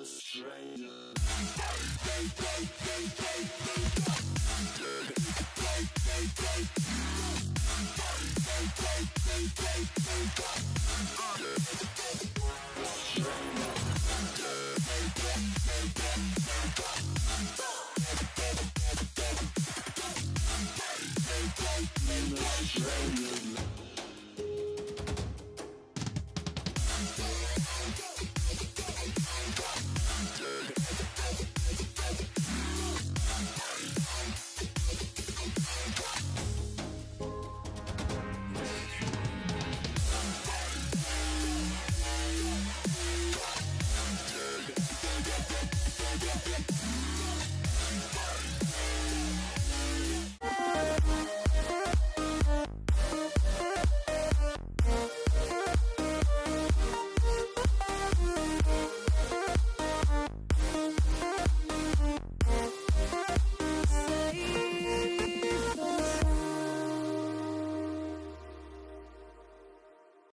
Strangers.